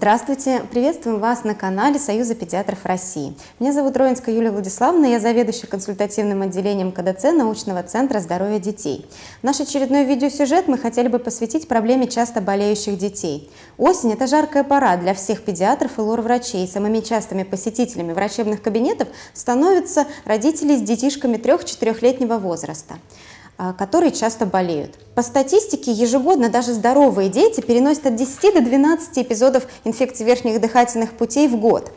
Здравствуйте! Приветствуем вас на канале Союза педиатров России. Меня зовут Ровенская Юлия Владимировна, я заведующая консультативным отделением КДЦ Научного центра здоровья детей. Наш очередной видеосюжет мы хотели бы посвятить проблеме часто болеющих детей. Осень – это жаркая пора для всех педиатров и лор-врачей. Самыми частыми посетителями врачебных кабинетов становятся родители с детишками 3-4-летнего возраста, которые часто болеют. По статистике, ежегодно даже здоровые дети переносят от 10 до 12 эпизодов инфекции верхних дыхательных путей в год.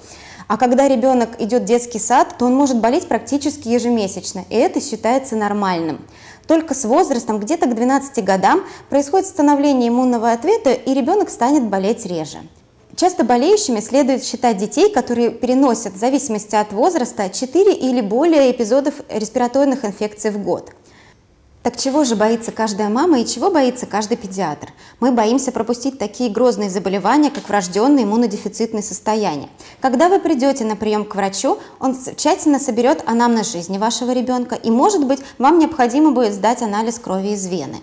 А когда ребенок идет в детский сад, то он может болеть практически ежемесячно, и это считается нормальным. Только с возрастом, где-то к 12 годам, происходит становление иммунного ответа, и ребенок станет болеть реже. Часто болеющими следует считать детей, которые переносят в зависимости от возраста 4 или более эпизодов респираторных инфекций в год. Так чего же боится каждая мама и чего боится каждый педиатр? Мы боимся пропустить такие грозные заболевания, как врожденные иммунодефицитные состояния. Когда вы придете на прием к врачу, он тщательно соберет анамнез жизни вашего ребенка и, может быть, вам необходимо будет сдать анализ крови из вены.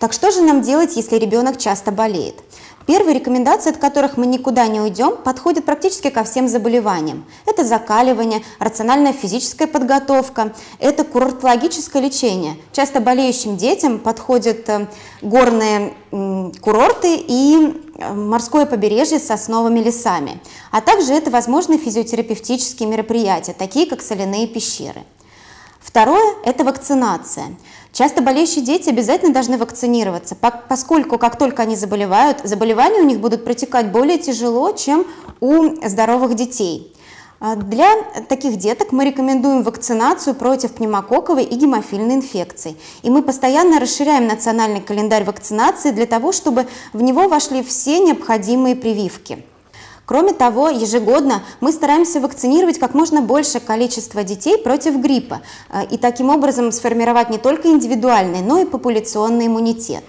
Так что же нам делать, если ребенок часто болеет? Первые рекомендации, от которых мы никуда не уйдем, подходят практически ко всем заболеваниям. Это закаливание, рациональная физическая подготовка, это курортологическое лечение. Часто болеющим детям подходят горные курорты и морское побережье с сосновыми лесами, а также это возможные физиотерапевтические мероприятия, такие как соляные пещеры. Второе – это вакцинация. Часто болеющие дети обязательно должны вакцинироваться, поскольку как только они заболевают, заболевания у них будут протекать более тяжело, чем у здоровых детей. Для таких деток мы рекомендуем вакцинацию против пневмококковой и гемофильной инфекций. И мы постоянно расширяем национальный календарь вакцинации для того, чтобы в него вошли все необходимые прививки. Кроме того, ежегодно мы стараемся вакцинировать как можно большее количество детей против гриппа и таким образом сформировать не только индивидуальный, но и популяционный иммунитет.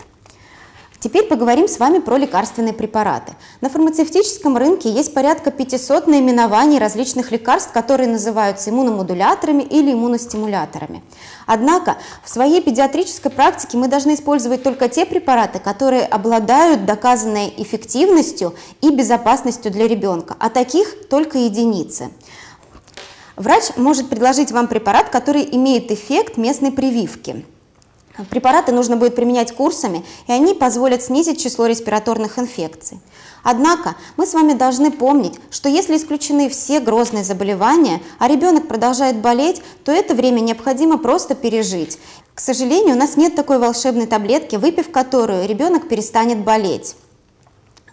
Теперь поговорим с вами про лекарственные препараты. На фармацевтическом рынке есть порядка 500 наименований различных лекарств, которые называются иммуномодуляторами или иммуностимуляторами. Однако в своей педиатрической практике мы должны использовать только те препараты, которые обладают доказанной эффективностью и безопасностью для ребенка, а таких только единицы. Врач может предложить вам препарат, который имеет эффект местной прививки. Препараты нужно будет применять курсами, и они позволят снизить число респираторных инфекций. Однако мы с вами должны помнить, что если исключены все грозные заболевания, а ребенок продолжает болеть, то это время необходимо просто пережить. К сожалению, у нас нет такой волшебной таблетки, выпив которую ребенок перестанет болеть.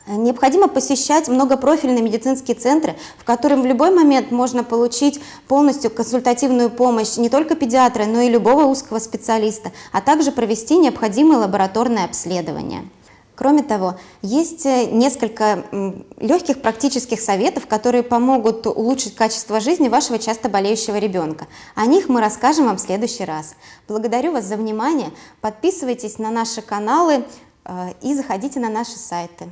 Необходимо посещать многопрофильные медицинские центры, в которых в любой момент можно получить полностью консультативную помощь не только педиатра, но и любого узкого специалиста, а также провести необходимое лабораторное обследование. Кроме того, есть несколько легких практических советов, которые помогут улучшить качество жизни вашего часто болеющего ребенка. О них мы расскажем вам в следующий раз. Благодарю вас за внимание, подписывайтесь на наши каналы и заходите на наши сайты.